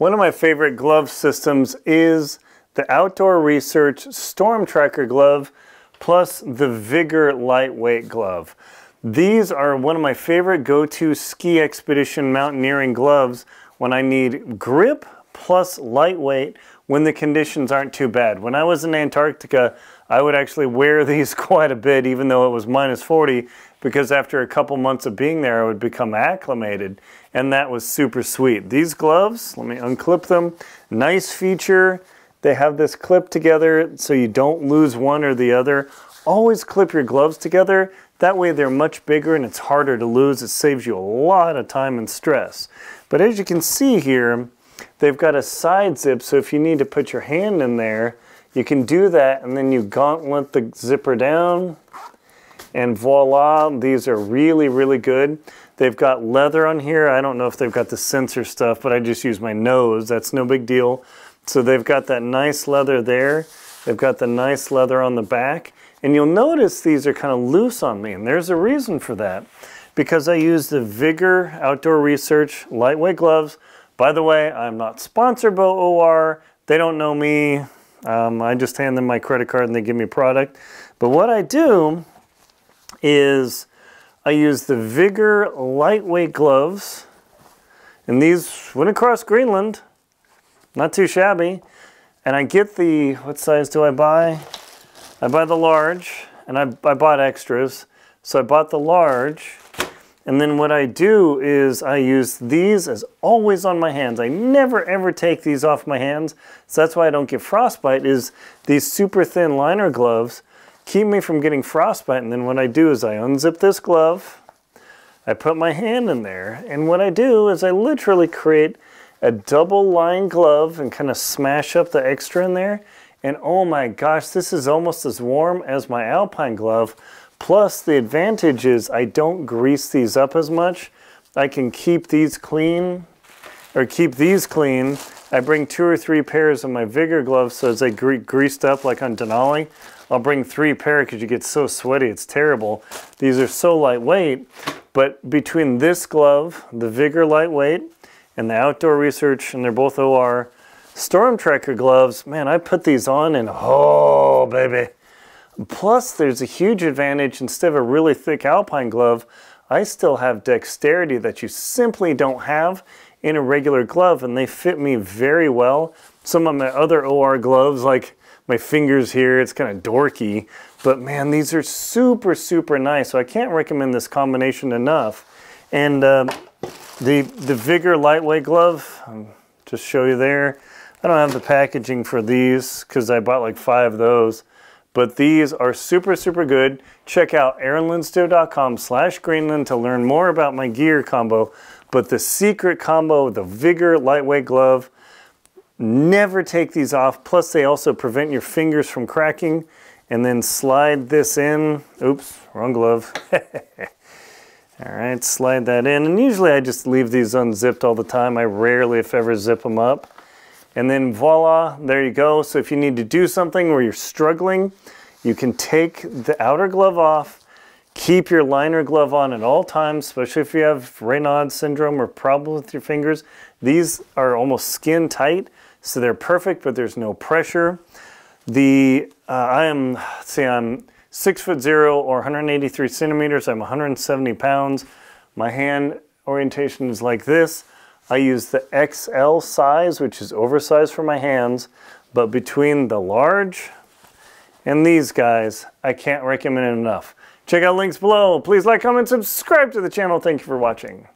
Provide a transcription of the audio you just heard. One of my favorite glove systems is the Outdoor Research StormTracker Glove plus the Vigor Lightweight Glove. These are one of my favorite go-to ski expedition mountaineering gloves when I need grip plus lightweight when the conditions aren't too bad. When I was in Antarctica, I would actually wear these quite a bit even though it was minus 40 because after a couple months of being there, I would become acclimated and that was super sweet. These gloves, let me unclip them, nice feature. They have this clip together so you don't lose one or the other. Always clip your gloves together. That way they're much bigger and it's harder to lose. It saves you a lot of time and stress. But as you can see here, they've got a side zip, so if you need to put your hand in there, you can do that and then you gauntlet the zipper down and voila, these are really, really good. They've got leather on here. I don't know if they've got the sensor stuff, but I just use my nose. That's no big deal. So they've got that nice leather there. They've got the nice leather on the back. And you'll notice these are kind of loose on me, and there's a reason for that. Because I use the Vigor Outdoor Research Lightweight Gloves. By the way, I'm not sponsored by OR. They don't know me. I just hand them my credit card and they give me product. But what I do is I use the Vigor Lightweight Gloves. And these went across Greenland. Not too shabby. And I get the, what size do I buy? I buy the large, and I bought extras. So I bought the large, and then what I do is I use these as always on my hands. I never ever take these off my hands, so that's why I don't get frostbite, is these super thin liner gloves keep me from getting frostbite, and then what I do is I unzip this glove, I put my hand in there, and what I do is I literally create a double line glove and kind of smash up the extra in there. And oh my gosh, this is almost as warm as my Alpine glove. Plus the advantage is I don't grease these up as much. I can keep these clean, or keep these clean. I bring 2 or 3 pairs of my Vigor gloves, so as they greased up like on Denali, I'll bring 3 pairs because you get so sweaty, it's terrible. These are so lightweight, but between this glove, the Vigor Lightweight, and the Outdoor Research, and they're both OR, StormTracker gloves, man, I put these on and oh, baby. Plus, there's a huge advantage. Instead of a really thick Alpine glove, I still have dexterity that you simply don't have in a regular glove, and they fit me very well. Some of my other OR gloves, like my fingers here, it's kind of dorky, but man, these are super, super nice. So I can't recommend this combination enough. And the Vigor Lightweight Glove, just show you there. I don't have the packaging for these because I bought like 5 of those, but these are super, super good. Check out aaronlinsdau.com/Greenland to learn more about my gear combo, but the secret combo, the Vigor Lightweight Glove, never take these off. Plus they also prevent your fingers from cracking, and then slide this in. Oops, wrong glove. All right, slide that in. And usually I just leave these unzipped all the time. I rarely, if ever, zip them up. And then voila, there you go. So if you need to do something where you're struggling, you can take the outer glove off, keep your liner glove on at all times, especially if you have Raynaud's syndrome or problems with your fingers. These are almost skin tight, so they're perfect, but there's no pressure. I'm 6'0" or 183 centimeters. I'm 170 pounds. My hand orientation is like this. I use the XL size, which is oversized for my hands, but between the large and these guys, I can't recommend it enough. Check out links below. Please like, comment, subscribe to the channel. Thank you for watching.